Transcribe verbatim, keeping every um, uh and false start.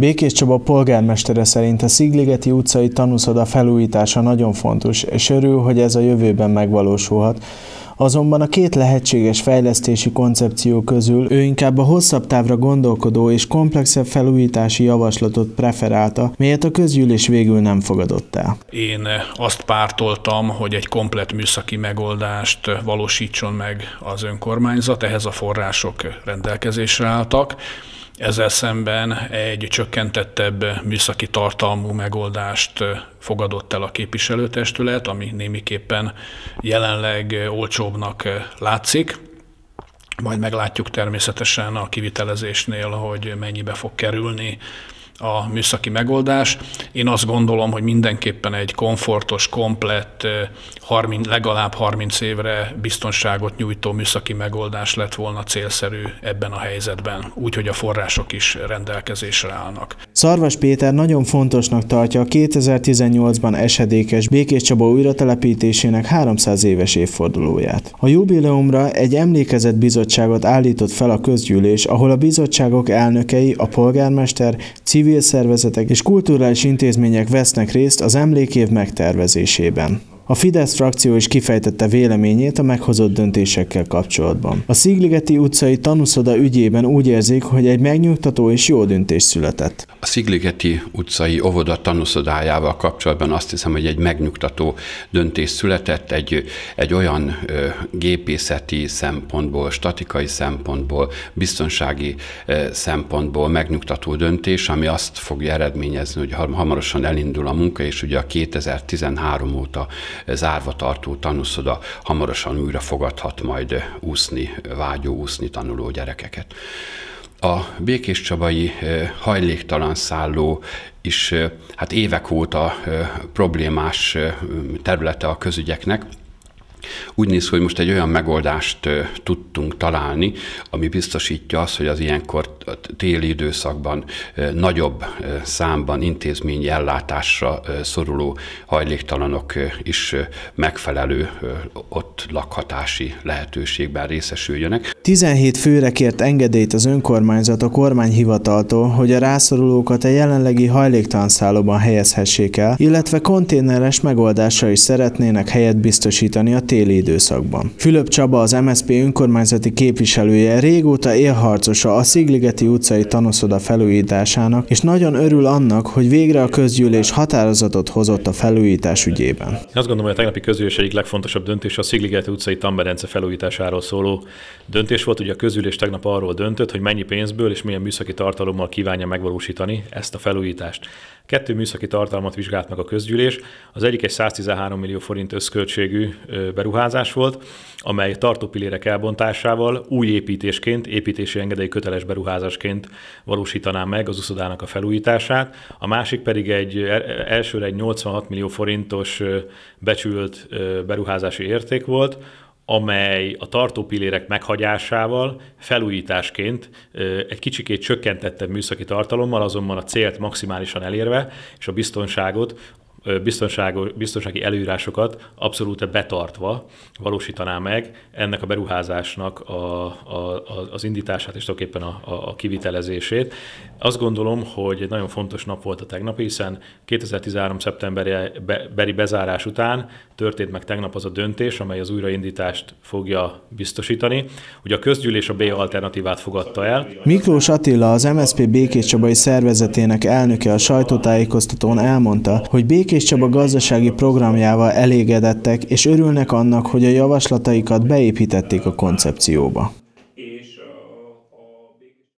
Békéscsaba polgármestere szerint a szigligeti utcai tanúszoda felújítása nagyon fontos, és örül, hogy ez a jövőben megvalósulhat. Azonban a két lehetséges fejlesztési koncepció közül ő inkább a hosszabb távra gondolkodó és komplexebb felújítási javaslatot preferálta, melyet a közgyűlés végül nem fogadott el. Én azt pártoltam, hogy egy komplett műszaki megoldást valósítson meg az önkormányzat, ehhez a források rendelkezésre álltak. Ezzel szemben egy csökkentettebb műszaki tartalmú megoldást fogadott el a képviselőtestület, ami némiképpen jelenleg olcsóbbnak látszik. Majd meglátjuk természetesen a kivitelezésnél, hogy mennyibe fog kerülni a műszaki megoldás. Én azt gondolom, hogy mindenképpen egy komfortos, komplett, harminc, legalább harminc évre biztonságot nyújtó műszaki megoldás lett volna célszerű ebben a helyzetben, úgyhogy a források is rendelkezésre állnak. Szarvas Péter nagyon fontosnak tartja a kétezer-tizennyolcban esedékes Békéscsaba újratelepítésének háromszáz éves évfordulóját. A jubileumra egy emlékezetbizottságot állított fel a közgyűlés, ahol a bizottságok elnökei, a polgármester, civil civil szervezetek és kulturális intézmények vesznek részt az emlékév megtervezésében. A Fidesz frakció is kifejtette véleményét a meghozott döntésekkel kapcsolatban. A szigligeti utcai tanúszoda ügyében úgy érzik, hogy egy megnyugtató és jó döntés született. A szigligeti utcai óvoda tanúszodájával kapcsolatban azt hiszem, hogy egy megnyugtató döntés született, egy, egy olyan ö, gépészeti szempontból, statikai szempontból, biztonsági ö, szempontból megnyugtató döntés, ami azt fogja eredményezni, hogy hamarosan elindul a munka, és ugye a kétezer-tizenhárom óta zárva tartó tanúszoda hamarosan újra fogadhat majd úszni, vágyó úszni tanuló gyerekeket. A békéscsabai hajléktalan szálló is hát évek óta problémás területe a közügyeknek. Úgy néz ki, hogy most egy olyan megoldást tudtunk találni, ami biztosítja azt, hogy az ilyenkor téli időszakban nagyobb számban intézményi ellátásra szoruló hajléktalanok is megfelelő ott lakhatási lehetőségben részesüljenek. tizenhét főre kért engedélyt az önkormányzat a kormányhivataltól, hogy a rászorulókat a jelenlegi hajléktalanszállóban helyezhessék el, illetve konténeres megoldásra is szeretnének helyet biztosítani a téli időszakban. Fülöp Csaba, az em es zé pé önkormányzati képviselője régóta élharcosa a szigligeti utcai tanúszoda felújításának, és nagyon örül annak, hogy végre a közgyűlés határozatot hozott a felújítás ügyében. Én azt gondolom, hogy a tegnapi közgyűlés egyik legfontosabb döntés a szigligeti utcai tanberence felújításáról szóló döntés volt. Ugye a közgyűlés tegnap arról döntött, hogy mennyi pénzből és milyen műszaki tartalommal kívánja megvalósítani ezt a felújítást. Kettő műszaki tartalmat vizsgált meg a közgyűlés. Az egyik egy száztizenhárom millió forint összköltségű beruházás volt, amely tartópillérek elbontásával új építésként, építési engedély köteles beruházásként valósítaná meg az uszodának a felújítását. A másik pedig egy elsőre egy nyolcvanhat millió forintos becsült beruházási érték volt, amely a tartópillérek meghagyásával felújításként egy kicsikét csökkentettebb műszaki tartalommal, azonban a célt maximálisan elérve, és a biztonságot, biztonsági előírásokat abszolút betartva valósítaná meg ennek a beruházásnak a, a, az indítását és tulajdonképpen a, a kivitelezését. Azt gondolom, hogy egy nagyon fontos nap volt a tegnap, hiszen kétezer-tizenhárom szeptemberi bezárás után történt meg tegnap az a döntés, amely az újraindítást fogja biztosítani. Ugye a közgyűlés a B alternatívát fogadta el. Miklós Attila, az em es zé pé Békéscsabai szervezetének elnöke a sajtótájékoztatón elmondta, hogy Békéscsabai Békéscsaba gazdasági programjával elégedettek, és örülnek annak, hogy a javaslataikat beépítették a koncepcióba.